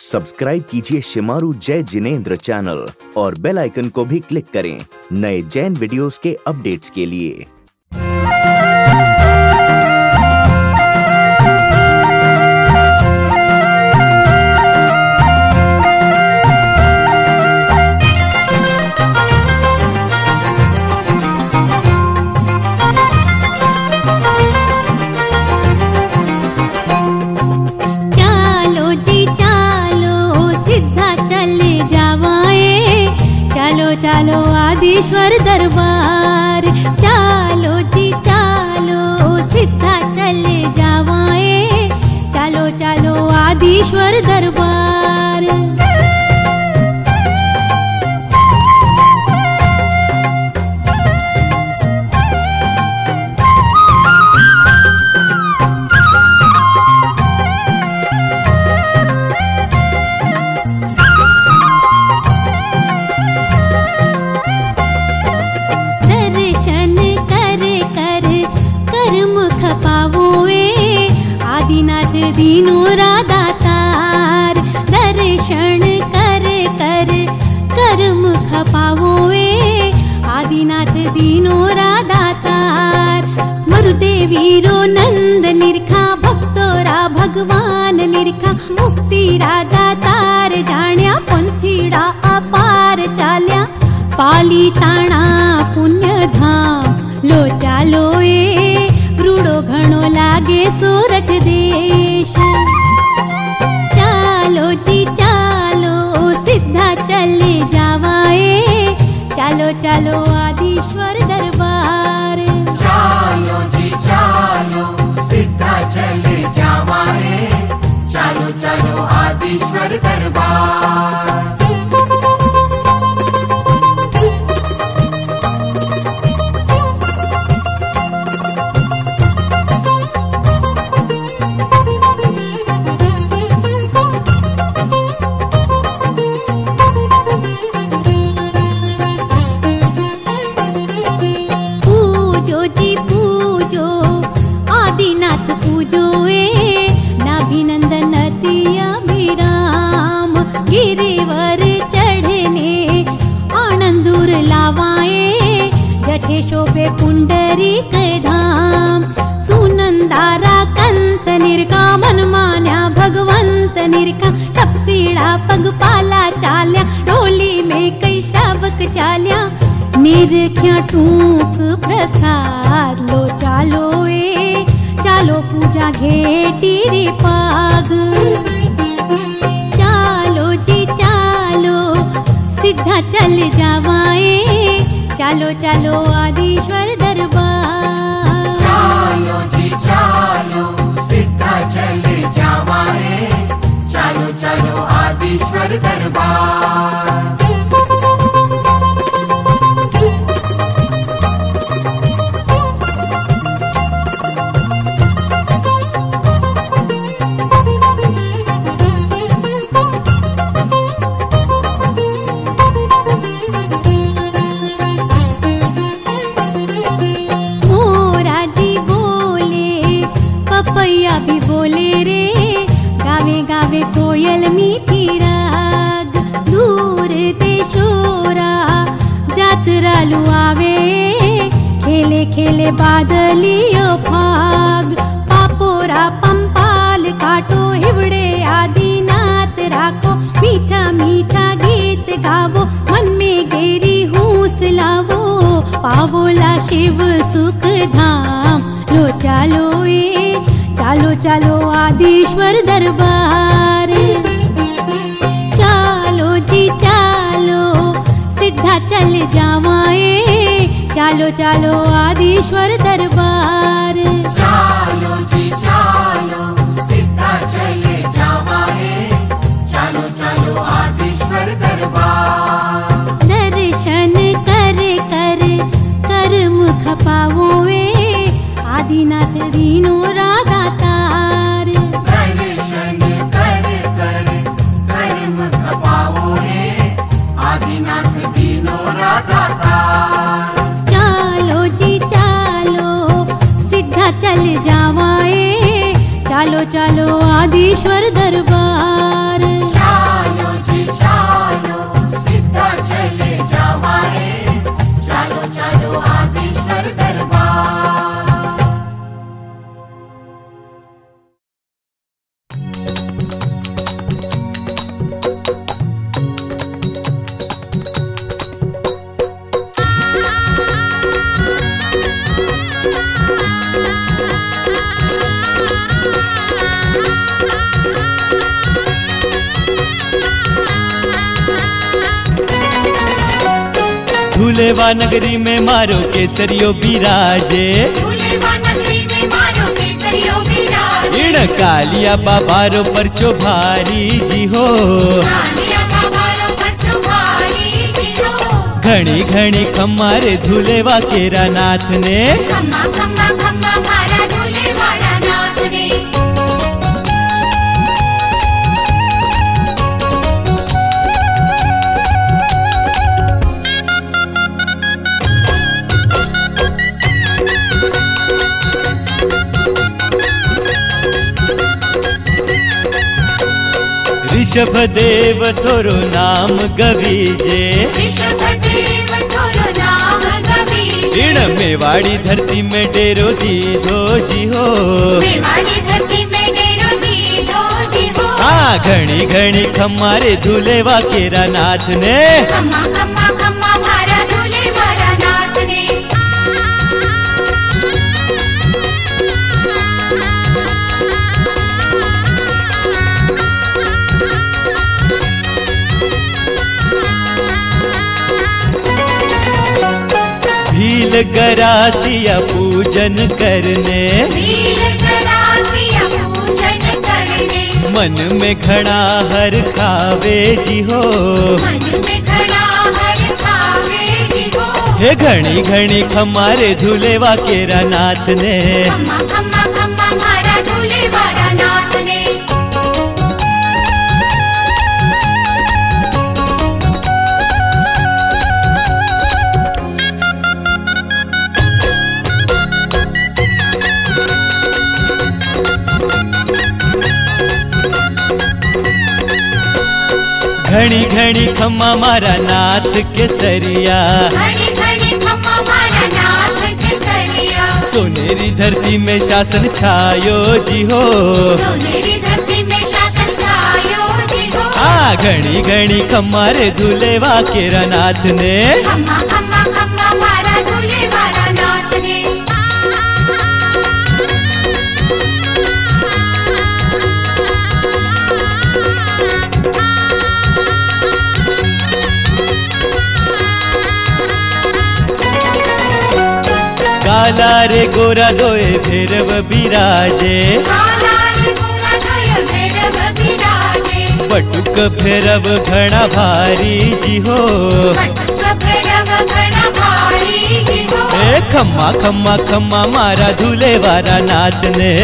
Subscribe कीजिए Shemaroo Jai Jinendra channel और bell icon को भी क्लिक करें नए जैन वीडियोस के अपडेट्स के लिए। चालो आदिश्वर दरबार, चालो जी चालो सीधा चले जावाए, चालो चालो आदिश्वर दरबार। दीनों राधा तार दर्शन कर कर कर्म खपावो वे आदिनाथ दीनों राधा तार। मरुदेवीरो नंद निरखा भक्तोरा भगवान निरखा मुक्ति राधा तार जाण्या पंथीड़ा अपार चाल्या पाली ताणा पुण्य धाम। लो चालो ए रूड़ो घणो लागे सोरठ देश, चालो जी चालो सीधा चले जावाए, चालो चालो आदिश्वर दरबार। चालो जी चालो सीधा चले जावाए, चालो चालो आदिश्वर दरबार। निरखा तपसीड़ा पगपाला चाल्या डोली में कई शावक चाल्या निरख्या टूक प्रसाद। लो चालो ए चालो पूजा घेटी रे पाग, चालो जी चालो सीधा चल जावाए, चालो चालो आदिश्वर दरबार। चालो जी चालो सीधा चले जावाए, चालो चालो आदिश्वर दरबार। कोयल मीठी राग दूर देशोरा जातरा लुआवे खेले खेले बादलियो फाग। पापोरा पंपाल काटो हिवड़े आदिनाथ राखो मीठा मीठा गीत गावो मन में गेरी हूस लावो पावोला शिव सुख धाम। लो चालो ए चालो चालो आदिश्वर दरबार, चालो जी चालो सीधा चल जावाए, चालो चालो आदिश्वर दरबार। चालो जी चालो सीधा चले जावाए, चालो चालो आदिश्वर दरबार। दर्शन कर कर कर्म खपावो वे आदिनाथ दीनो राधा तार। दर्शन कर कर कर्म खपावो रे आदिनाथ दीनो राधा तार। चालो जी चालो सीधा चल जावाए, चालो चालो आदिश्वर दरबार। धुलेवा नगरी में मारो केसरियो बिराजे, इन कालिया बाबारो परचो भारी जी हो, घणी घणी खम्मारे धुलेवा केरा नाथ ने, खम्मा खम्मा खम्मा मारा धुलेवा नाथ ने। ऋषभ देव थोरो नाम गवीजे, इन मेवाड़ी धरती में डेरो दीधो जी हो, हाँ घणी घणी खम्मारे धुलेवा केरा नाथ ने, खम्मा खम्मा खम्मा मारा धुलेवा नाथ ने। गरासिया पूजन करने, मन में घड़ा हर खावे जी हो, हे घणी घणी खम्मारे धुलेवा केरा नाथ ने, खम्मा खम्मा खम्मा मारा धुलेवा नाथ ने। घणी घणी खम्मा मारा नाथ के सरिया, सोनेरी धरती में शासन छायो जी हो, हाँ घणी घणी खम्मारे धुलेवा केरा नाथ ने। काला रे गोरा दोए भैरव बिराजे, पटुक भैरव घना भारी जी हो, हे खम्मा खम्मा खम्मा मारा धुलेवा नाथ ने।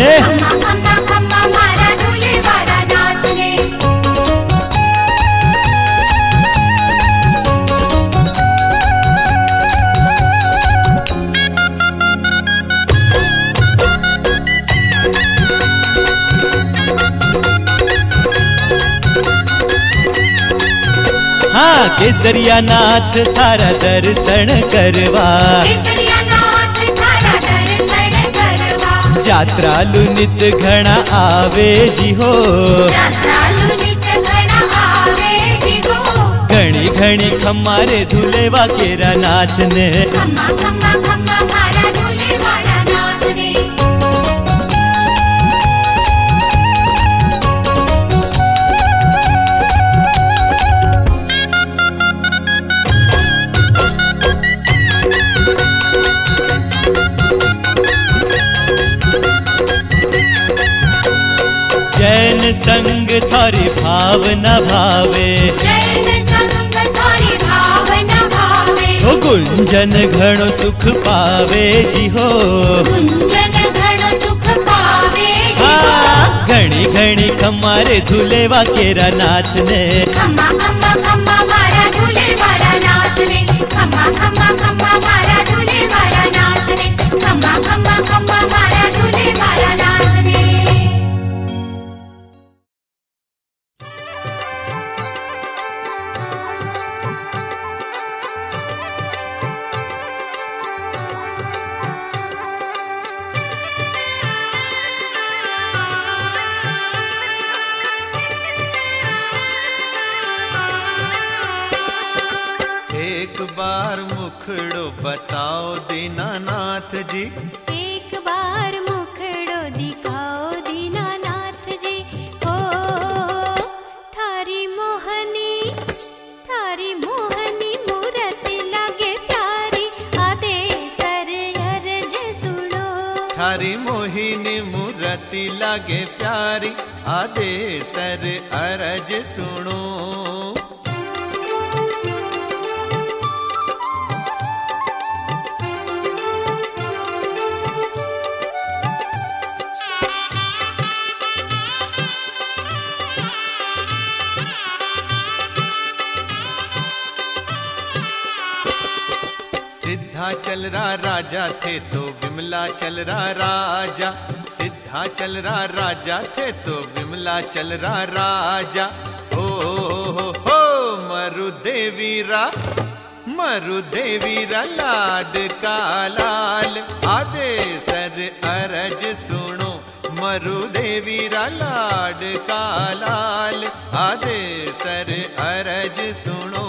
केसरिया नाथ थारा दर्शन करवा, यात्रालु नित घना आवे जी हो, घणी घणी खम्मारे धुलेवा केरा नाथ ने। जैन संग थारी भावना भावे, ओ गुंजन घणो सुख पावे जी हो, घणी घणी खम्मारे धुलेवा केरा नाथ ने। खम्मा खम्मा खम्मा मारा धुलेवा नाथ ने, खम्मा खम्मा खम्मा मारा धुलेवा नाथ ने, खम्मा खम्मा खम्मा मारा धुलेवा नाथ ने। एक बार मुखड़ो बताओ दीनानाथ जी, एक बार मुखड़ो दिखाओ दीनानाथ जी, ओ थारी मोहनी मूरति लागे प्यारी। गति लगे प्यारी, आदे सर अरज सुनो। चल रहा राजा थे तो विमला चल रहा राजा, सिद्धा चल रहा राजा थे तो विमला चल रहा राजा। हो मरुदेवीरा लाड का लाल, आदे सर अरज सुनो। मरुदेवीरा लाड का लाल, आदे सर अरज सुनो।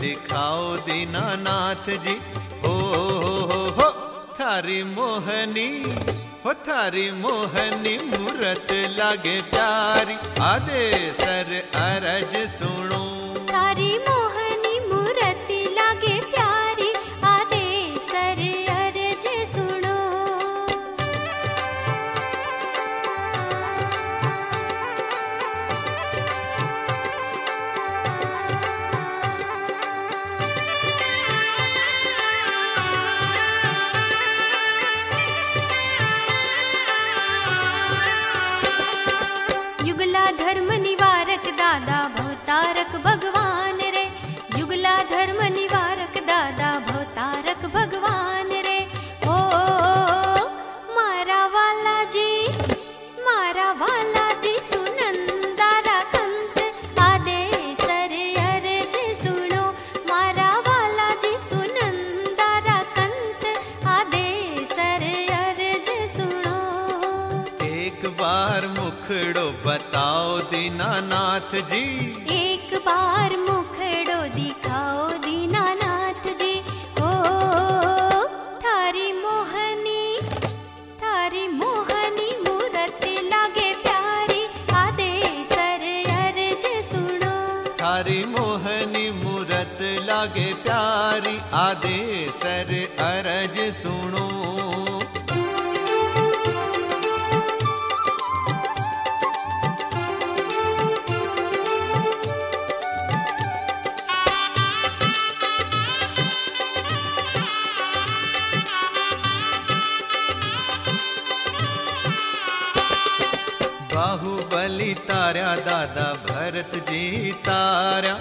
दिखाओ दीनानाथ जी। हो थारी मोहनी, हो थारी मोहनी मूरत लागे प्यारी, आदे सर अरज सुनो। थारी मोहनी मूरत लागे प्यारी, आदे सर अरज सुनो। जी एक बार मुखड़ो दिखाओ दीनानाथ जी। ओ थारी मोहनी मूरत लागे प्यारी, आदे सर अरज सुनो। थारी मोहनी मूरत लागे प्यारी, आदे सर अरज सुनो। दादा भरत जी तारा,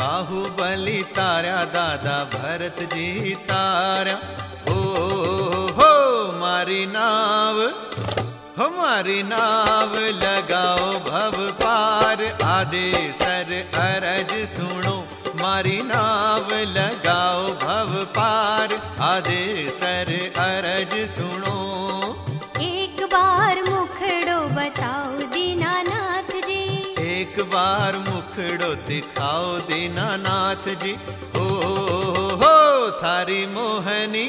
बाहुबली तारा दादा भरत जी तारा। हो हमारी नाव लगाओ भव पार, आदे सर अरज सुनो। मारी नाव लगाओ भव पार, आदे सर अरज सुनो। एक बार मुखड़ो बताओ दीनानाथ जी। एक बार मुखड़ो दिखाओ दीनानाथ जी। हो थारी मोहनी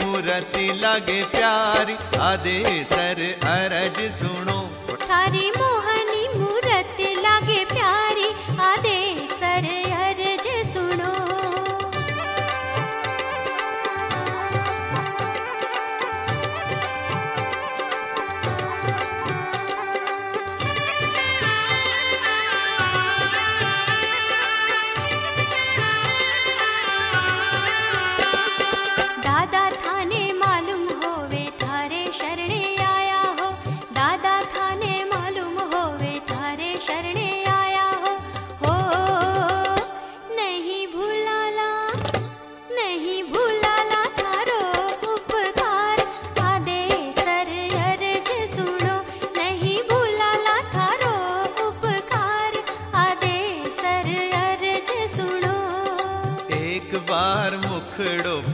मूरति लागे प्यारी, आदे सर अरज सुनो। थारी मोहनी मूरति लागे प्यारी, आदे सर अरज सुनो।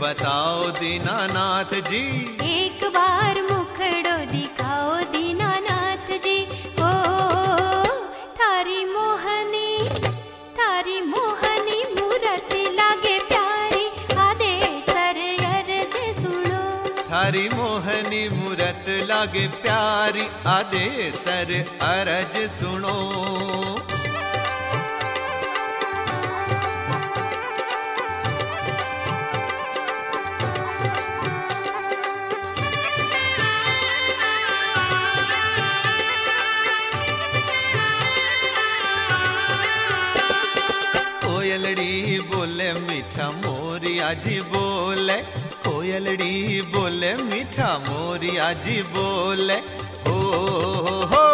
बताओ दीनानाथ जी। एक बार मुखड़ो दिखाओ दीनानाथ जी। ओ थारी मोहनी मूरत लागे प्यारी, आदे सर अरज सुनो। थारी मोहनी मूरत लागे प्यारी, आदे सर अरज सुनो। मोरिया जी बोले, कोयलड़ी बोले मीठा मोरिया जी बोले। हो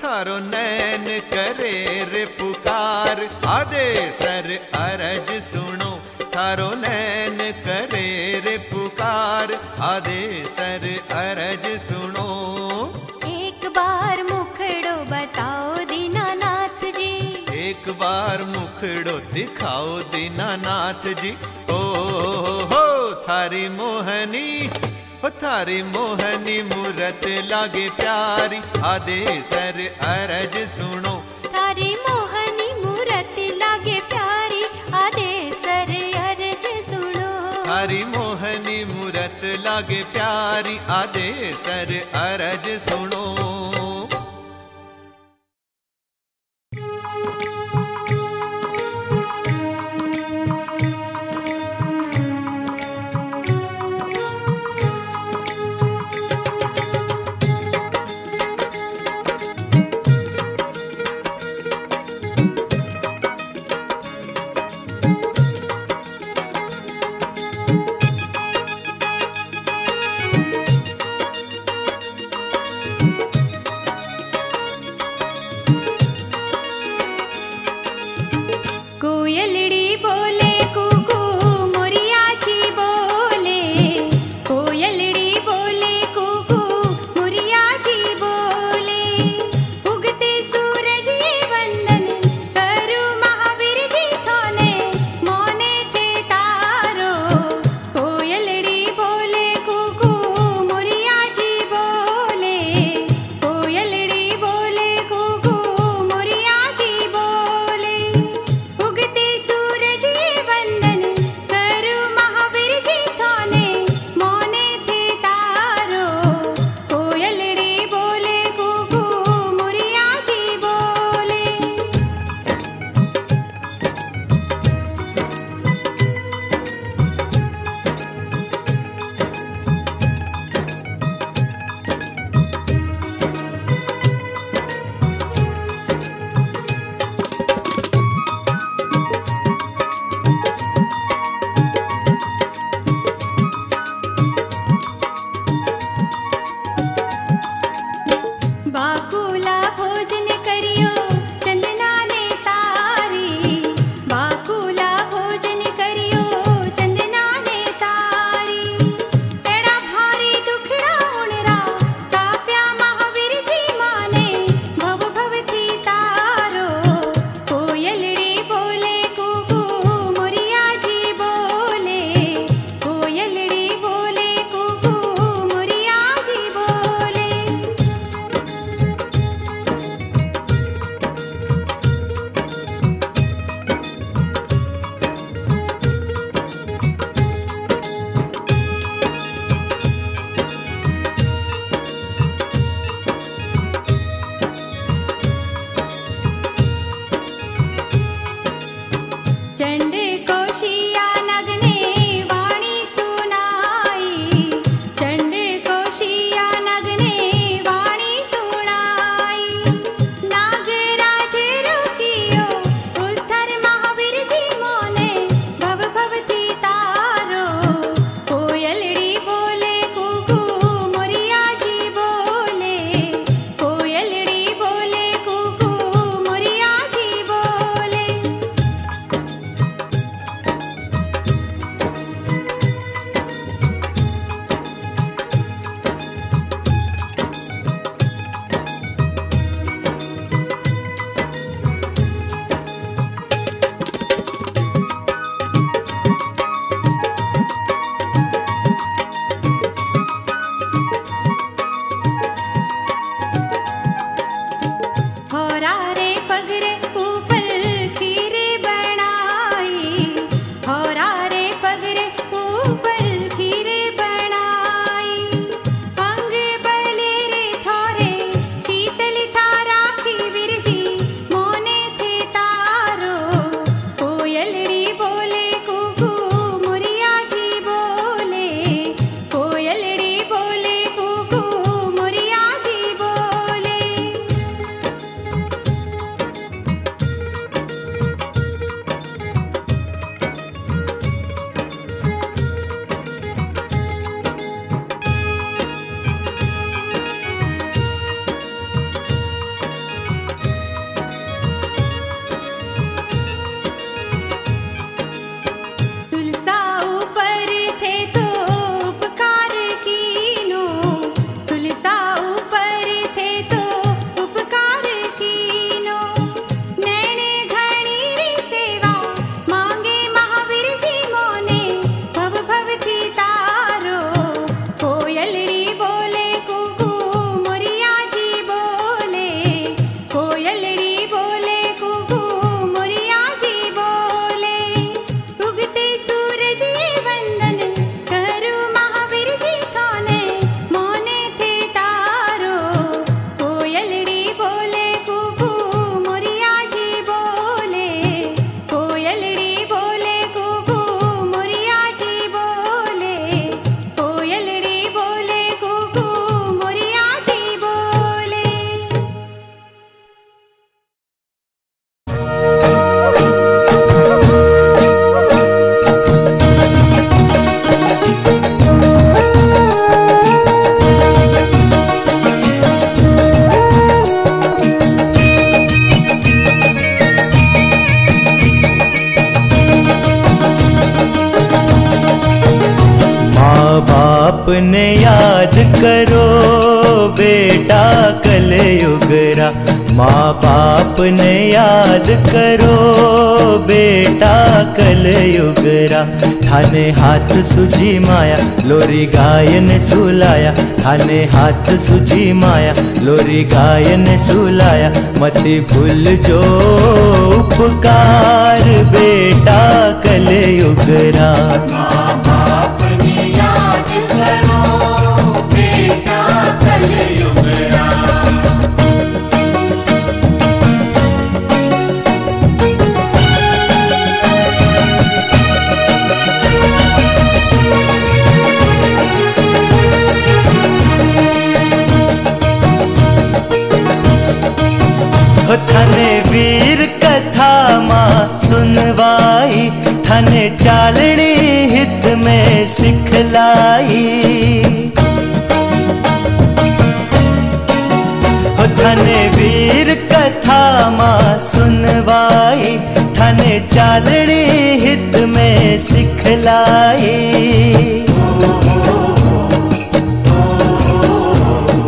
थारो नैन करे रे पुकार, आदे सर अरज सुनो थारो नैन करे रे पुकार, आदे सर अरज सुनो। एक बार मुखड़ो बताओ दीनानाथ जी, एक बार मुखड़ो दिखाओ दीनानाथ जी। ओ थारी मोहनी ओ थारी मोहनी मूरत लागे प्यारी, आदे सर अरज सुनो। थारी मोहनी मूरत लागे प्यारी, आदे सर अरज सुनो। थारी मोहनी मूरत लागे प्यारी, आदे सर अरज सुनो। आपने याद करो बेटा कलयुग रा, माँ बाप ने याद करो बेटा कलयुग रा। थाने हाथ सूझी माया लोरी गायन सुलाया, थाने हाथ सूझी माया लोरी गायन सुलाया। मति भूल जो उपकार बेटा कलयुग रा। माँ बाप ने याद करो बेटा कलयुग रा। थाने वीर कथा माँ सुनवाई, थाने चालनी हित में सिखलाई। थाने वीर कथा माँ सुनवाई, थाने चालनी हित में सिखलाई।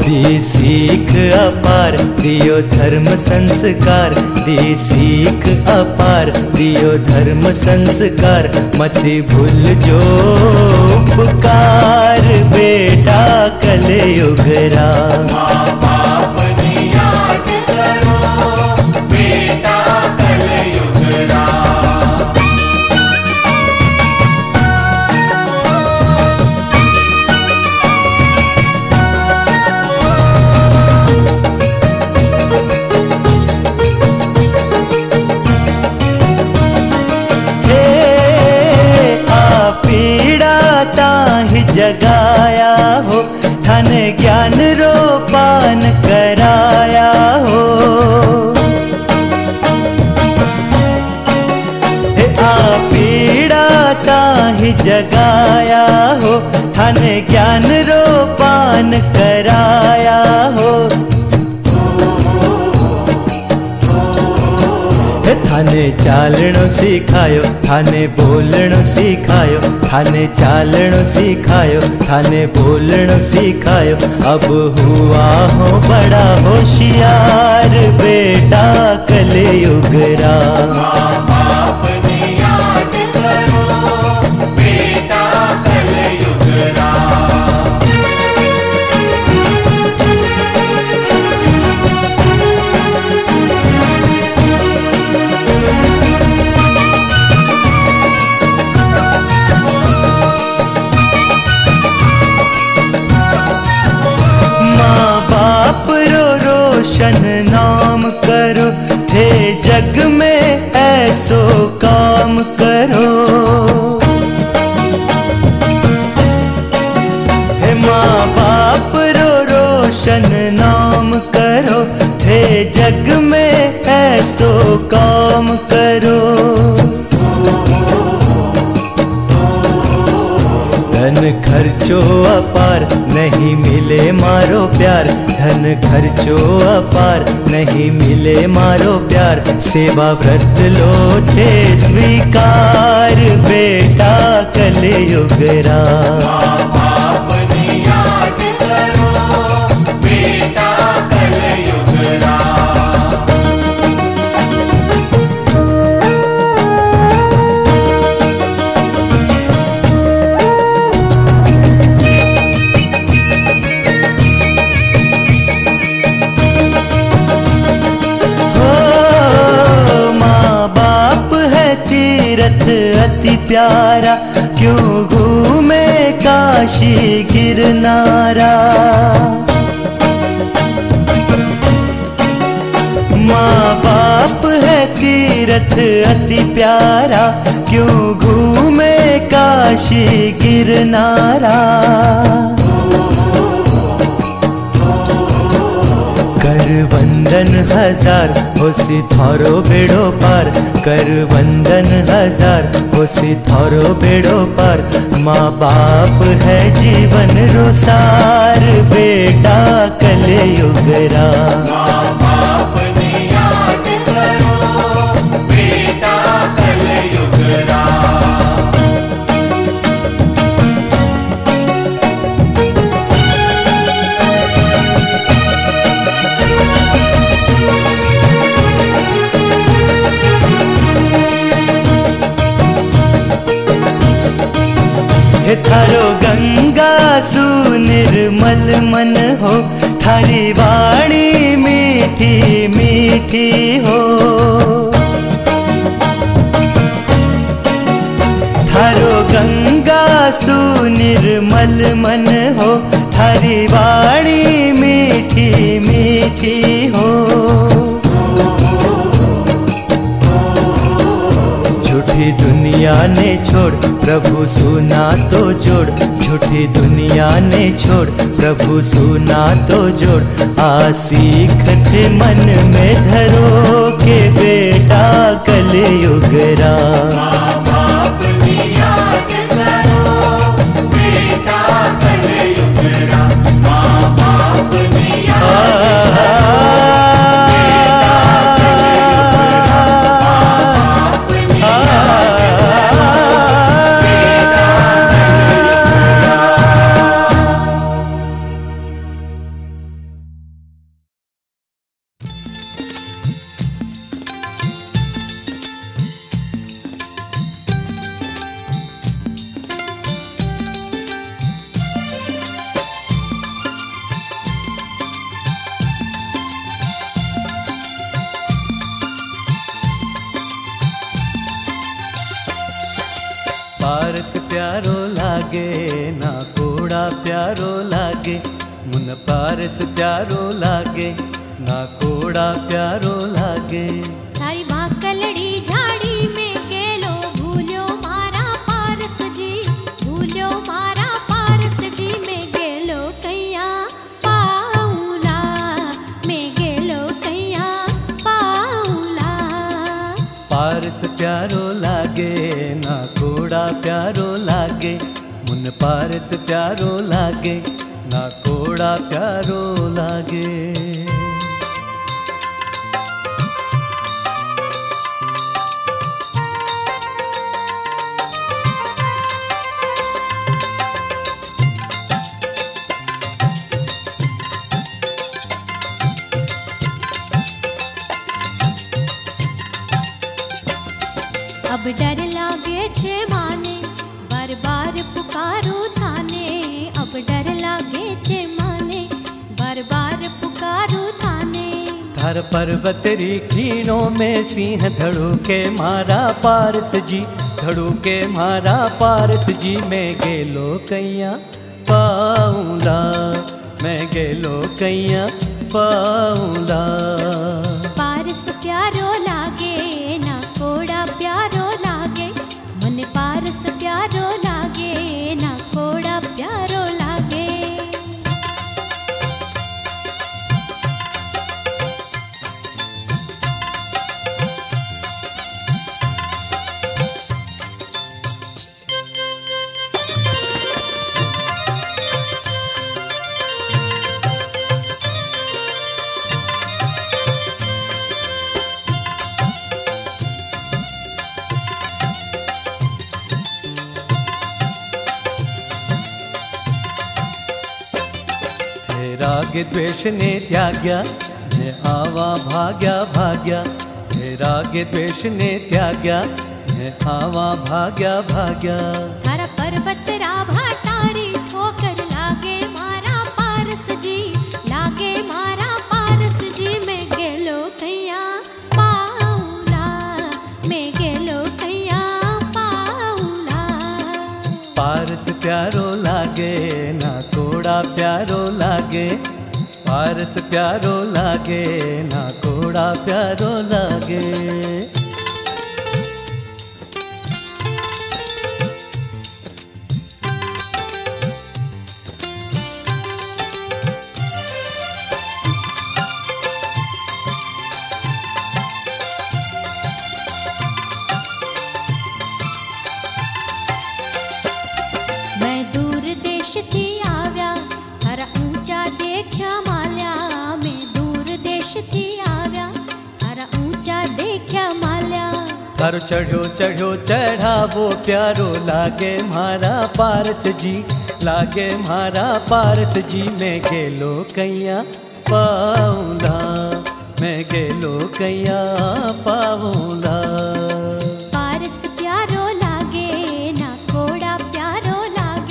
दी सीख अपार दियो धर्म संस्कार, दी सीख अपार दियो धर्म संस्कार। मति भूल जो पुकार बेटा कलयुग रा। माँ बाप ने याद करो बेटा कलयुग रा। जगाया हो थाने ज्ञान रोपान कराया हो। हे आ पीड़ा ताहि जगाया हो, थाने ज्ञान रोपान कराया हो। थाने चालणो सिखायो, थाने बोलणो सिखायो, थाने चालणो सिखायो, थाने बोलणो सिखायो। अब हुआ हो बड़ा होशियार बेटा कलयुग रा। माँ बाप ने याद करो बेटा कलयुग रा। नाम करो थे जग में ऐसो काम करो। हे माँ बाप रो रोशन नाम करो थे जग में ऐसो काम करो। धन खर्चो अपार नहीं मिले मारो प्यार, धन खर्चो अपार नहीं मिले मारो प्यार। सेवा व्रत लो छे स्वीकार बेटा कलयुग रा। माँ बाप ने याद करो बेटा कलयुग रा। अति प्यारा क्यों घूमे काशी गिरनारा। माँ बाप है तीरथ अति प्यारा क्यों घूमे काशी गिरनारा। कर वंदन हजार हो सिधारो बेड़ो पार, कर वंदन हजार हो सिधारो बेड़ो पार। माँ बाप है जीवन रोसार बेटा कलयुग रा। माँ बाप ने याद करो बेटा कलयुग रा। हे थारो गंगा सु निर्मल मन हो, थारी वाणी मीठी मीठी हो। थारो गंगा सु निर्मल मन हो, थारी वाणी मीठी मीठी हो। झूठी दुनिया ने छोड़ प्रभु सुना तो जोड़, झूठी दुनिया ने छोड़ प्रभु सुना तो जोड़। आसीखत मन में धरो के बेटा कलयुग रा, पर्वतरी खीणों में सिंह धड़ूके मारा पारस जी, धड़ूके मारा पारस जी। मैं गेलो कैया पाऊला, मैं गेलो कैया पाऊला। पारस प्यारो लागे ना कोड़ा प्यारो लागे, मन पारस प्यारो लागे ना कोड़ा प्यारो लागे। द्वेष ने त्याग्या मैं आवा भाग्या भाग्या, हे राग द्वेष ने त्याग्या मैं आवा भाग्या भाग्या। थारा पर्वत राभा तारी ठोकर लागे मारा पारस जी, लागे मारा पारस जी। मैं गेलो कैया पाऊला, मैं गेलो कैया पाऊला। पारस प्यारो लागे ना कोड़ा प्यारो लागे, पारस प्यारो लागे ना कोड़ा प्यारो लागे। थारो चढ़ो चढ़ो चढ़ावो प्यारो लागे मारा पारस जी, लागे मारा पारस जी। मैं गेलो कैया पाऊला, मैं गेलो कैया पाऊला। पारस प्यारो लागे ना कोड़ा प्यारो लागे,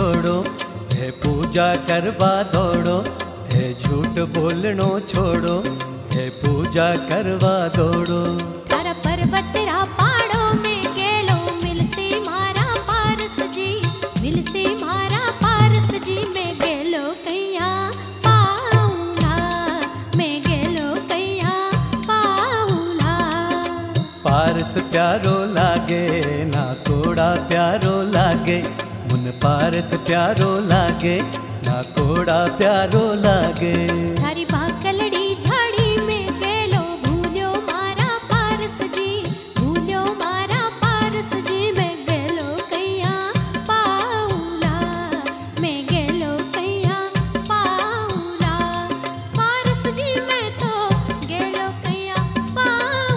छोड़ो, हे पूजा करवा दौड़ो, हे झूठ बोलनो छोड़ो, हे पूजा करवा दौड़ो। तारा पर्वत रा पहाड़ों में गेलो, मिल से मारा पारस जी, मिल से मारा पारस जी, मैं गेलो कैया पाऊला, मैं गेलो कैया पाऊला। पारस प्यारो लागे ना कोड़ा प्यारो लागे, मुन पारस प्यारो लागे ना कोड़ा प्यारो लागे। थारी बाकलड़ी झाड़ी में गेलो, भूल्यो मारा पारस जी, भूल्यो मारा पारस जी, मैं गेलो कैया पाऊला, मैं गेलो कैया पाऊला। पारस जी मैं तो गेलो कैया पाऊला।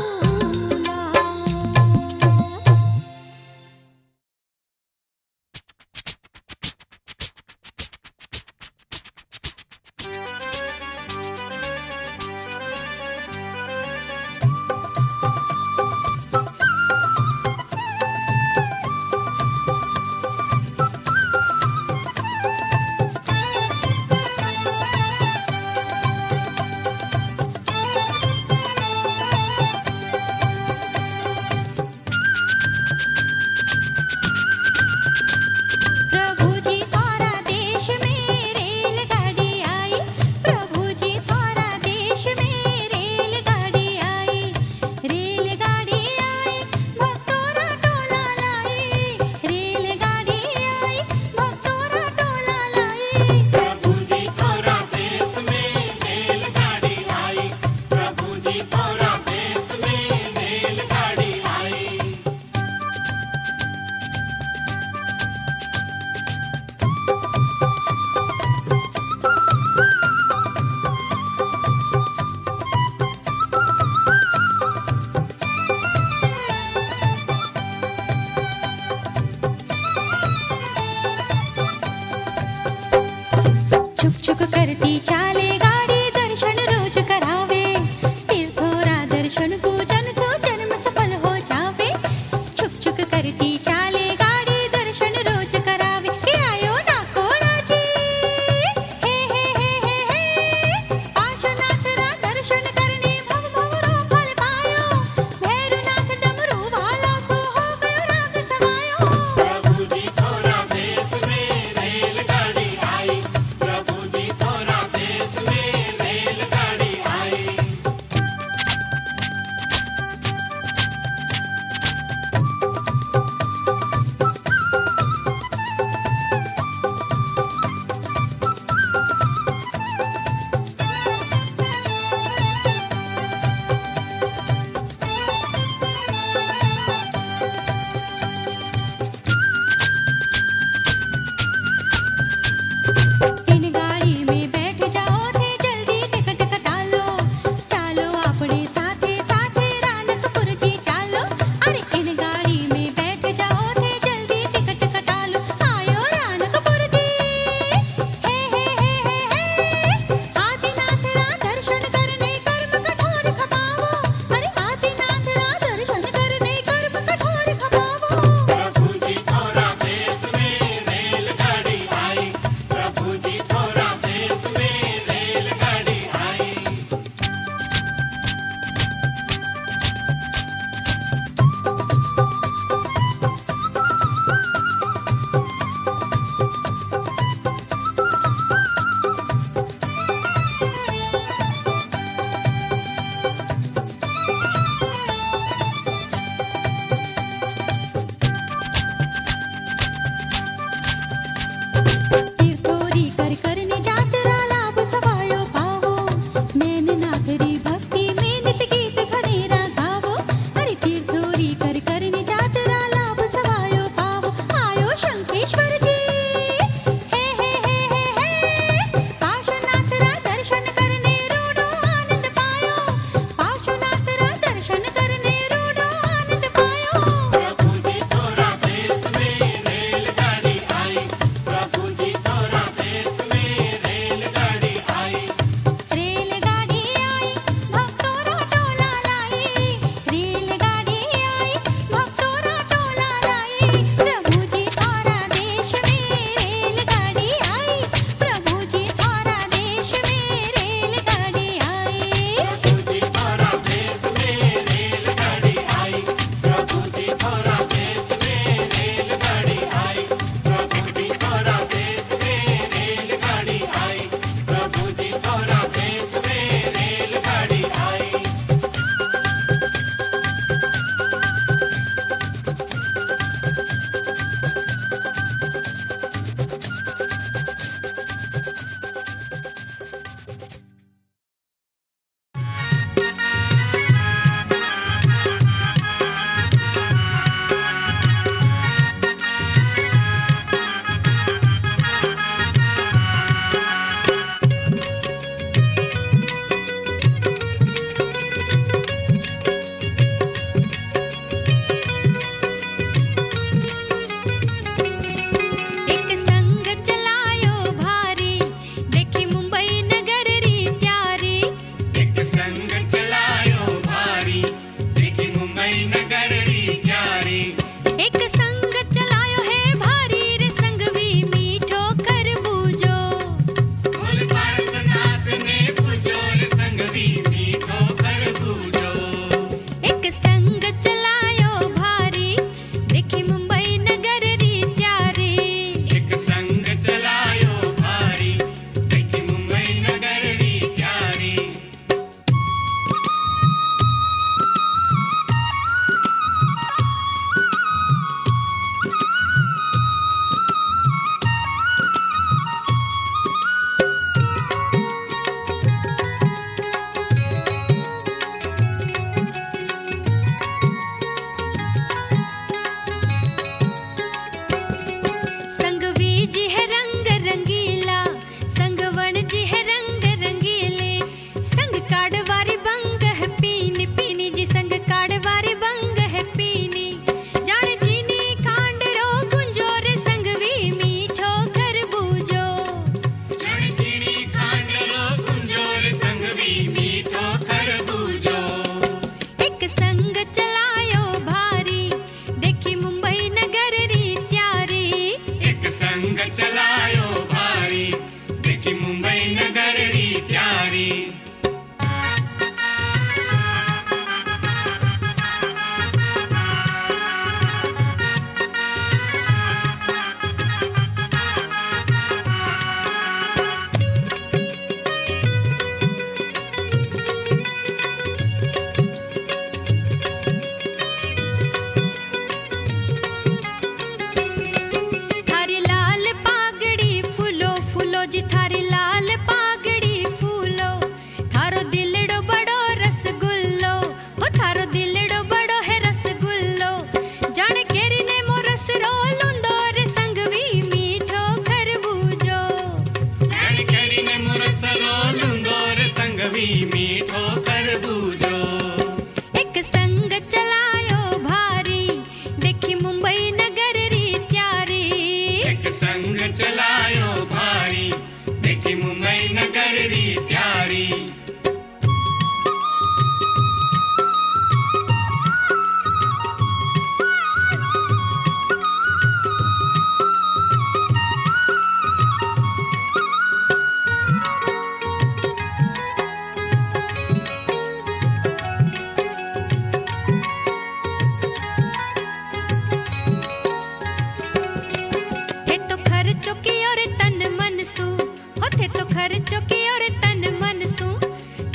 तो खर्चो की और तन मन सु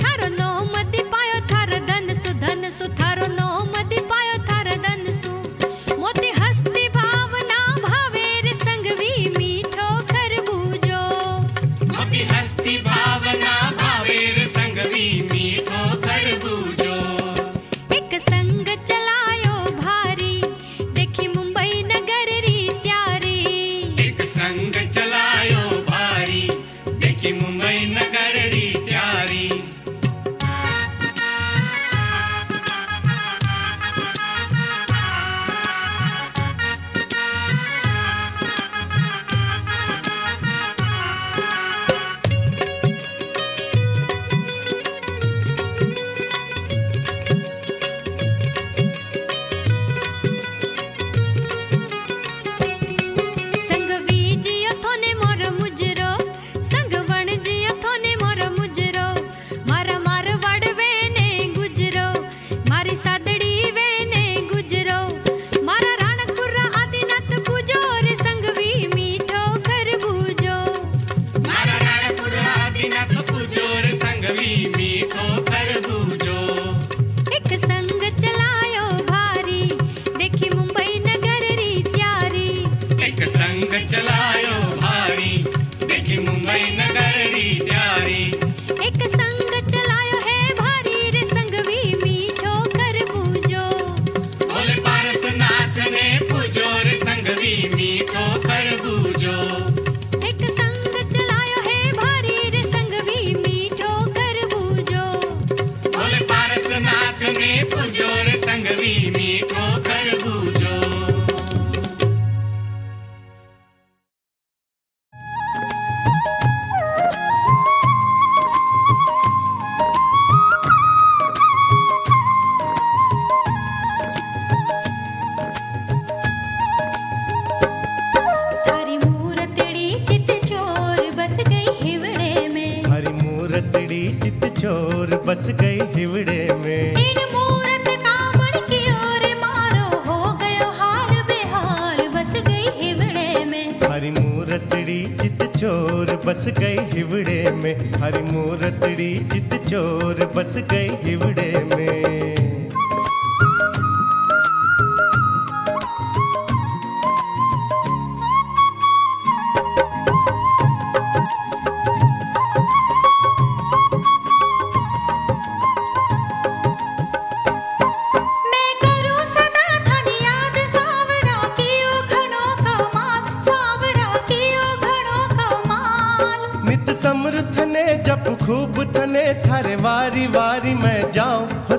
थारो नो मति पायो थार धन सुधन सु थारो नो मति पायो थार धन सु मोती हस्ती भावना भावेर संगवी मीठो खरबूजो मोती हस्ती भावना भावेर संगवी मीठो खरबूजो एक संग चलायो भारी देखी मुंबई नगर री त्यारी एक संग चलायो मुंबई नगर री प्यारी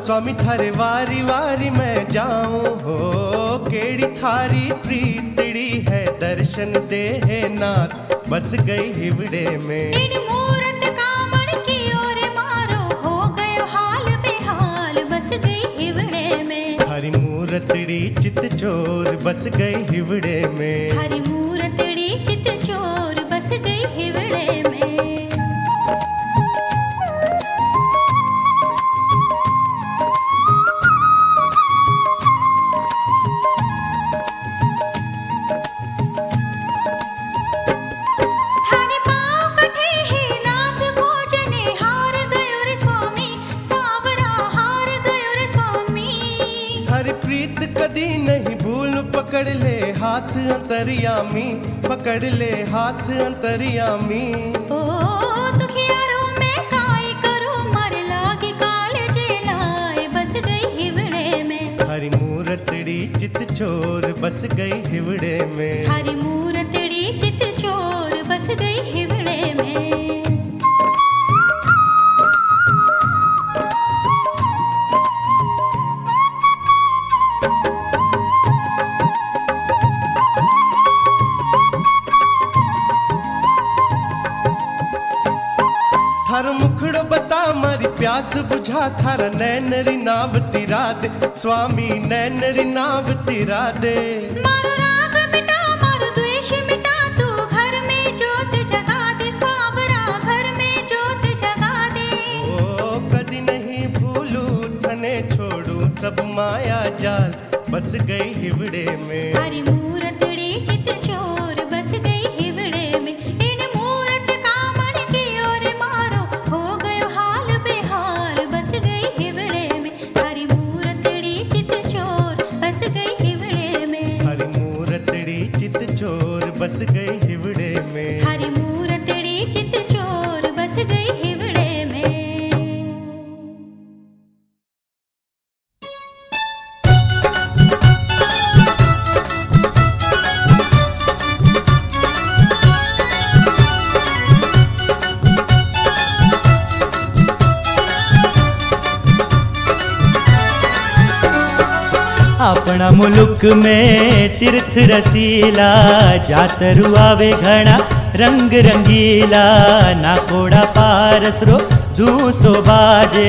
स्वामी थारे वारी वारी मैं जाऊं हो केड़ी थारी प्रीतड़ी है दर्शन दे हे नाथ बस गई हिवड़े में एड़ी मूरत कामन की ओर मारो हो गयो हाल बेहाल बस गई हिवड़े में थारी मूरतड़ी चित चोर बस गई हिवड़े में थारी मूरतड़ी चित चोर बस गई हिवड़े में हाथ अंतर्यामी पकड़ ले हाथ अंतर्यामी ओ दुखियारों में काई करो मर लागी काले जेलाए बस गई हिवड़े में हरी मूरतड़ी चित चोर बस गई हिवड़े में हरी मूरतड़ी चित चोर बस गई हिवड़े में प्यास बुझा थारा नैन री नाव तिरा दे स्वामी नैन री नाव तिरा दे मारो राग मिटा मारो द्वेष मिटा तू घर में ज्योत जगा दे सावरा घर में ज्योत जगा दे ओ कदी नहीं भूलू थने छोड़ू सब माया जाल बस गई हिवड़े में हरी मूरतड़ी चित चोर बस गई हिवड़े में इन मूरत कामन की अपना मुलुक में तीर्थ रसीला, जातरू आवे घना रंग रंगीला, नाकोड़ा पारसरो जूसो बाजे,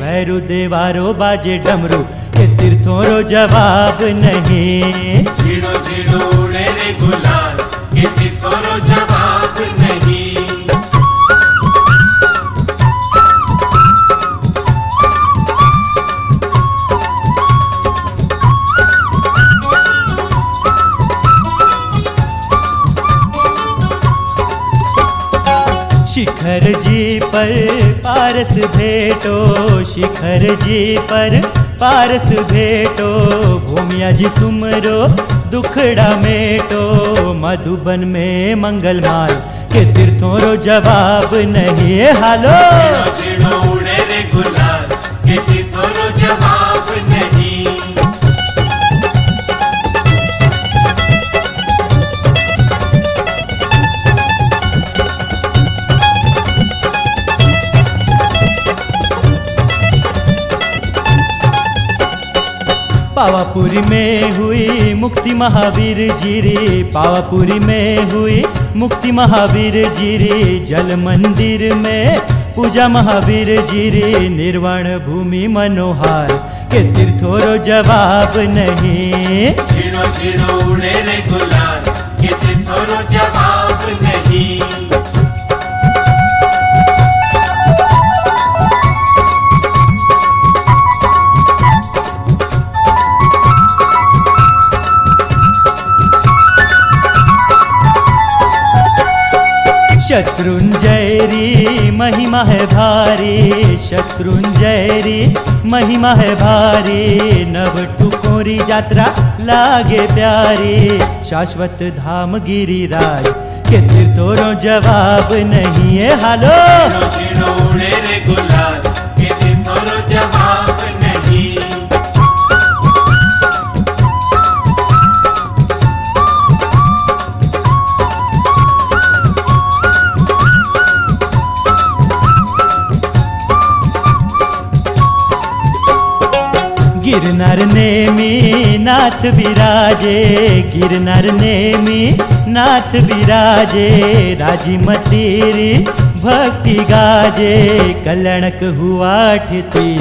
भैरू देवारो बाजे डमरू, ये तीर्थों रो जवाब नहीं। जीड़ो जीड़ो उड़े रे गुलाल, ये तीर्थों रो जवाब नहीं। शिखर जी पर पारस भेटो, शिखर जी पर पारस भेटो, भूमिया जी सुमरो दुखड़ा मेटो, मधुबन में मंगलमाल के तीर्थों रो जवाब नहीं। हालो जीड़ो जीड़ो उड़े रे गुलाल के तीर्थों रो जवाब नहीं। पावापुरी में हुई मुक्ति महावीर जीरी, पावापुरी में हुई मुक्ति महावीर जीरी, जल मंदिर में पूजा महावीर जीरी, निर्वाण भूमि मनोहार के तीर्थों रो जवाब नहीं। जीड़ो जीड़ो उड़े रे गुलाल के तीर्थों रो जवाब नहीं। शत्रुंजय री महिमा है भारी, शत्रुंजय री महिमा है भारी, नवटुकोरी यात्रा लागे प्यारी, शाश्वत धाम गिरिराज के तीर्थों रो जवाब नहीं है। हालो जीड़ो जीड़ो उड़े रे गुलाल के तीर्थों रो जवाब नहीं। गिरनार नेमी नाथ विराजे, गिरनार नेमी नाथ विराजे, राजी मतीरी भक्ति गाजे, कल्याणक हुआ ठिती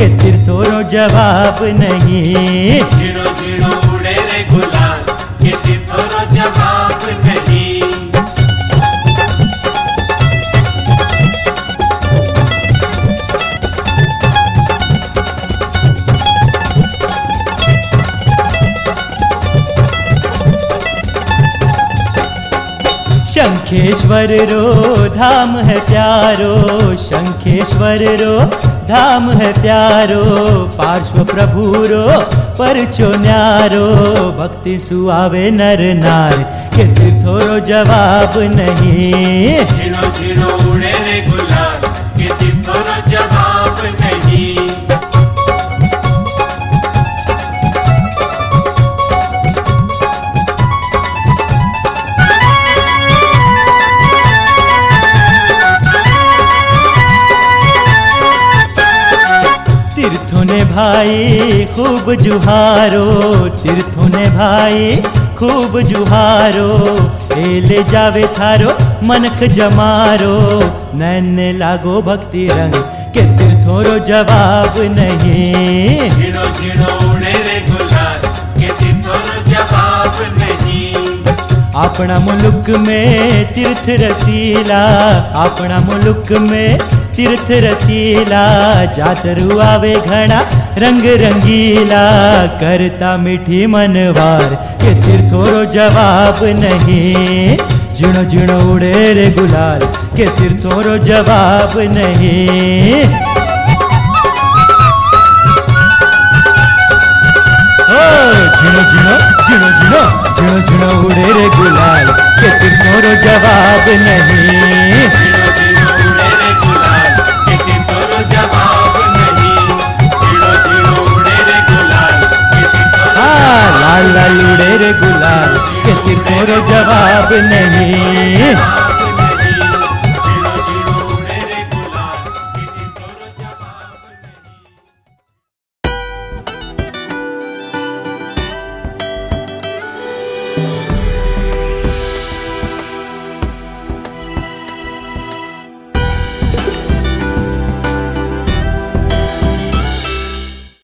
के तीर्थों रो जवाब नहीं। जीड़ो जीड़ो उड़े रे गुलाल के तीर्थों रो जवाब नहीं। शंखेश्वर रो धाम है प्यारो, शंखेश्वर रो धाम है प्यारो, पार्श्व प्रभु रो परचो न्यारो, भक्ति सुआवे नर नार के तीर्थों रो जवाब नहीं। जीड़ो जीड़ो उड़े रे गुलाल के तीर्थों रो जवाब नहीं। भाई खूब जुहारो, तीर्थों ने भाई खूब जुहारो, ले जावे थारो मनख जमारो, नैन ने लागो भक्ति रंग के तीर्थों रो जवाब नहीं। जीड़ो जीड़ो उड़े रे गुलाल के तीर्थों रो जवाब नहीं। अपना मुलुक में तीर्थ रसीला, अपना मुलुक में तीर्थ रसीला, जातरू आवे घना रंग रंगीला, करता मीठी मनवार के तीर्थों रो जवाब नहीं। जीणो जीणो उड़े रे गुलाल के तीर्थों रो जवाब नहीं। ओ जीणो जीणो जीणो जीणो जीणो जीणो उड़े रे गुलाल के तीर्थों रो जवाब नहीं।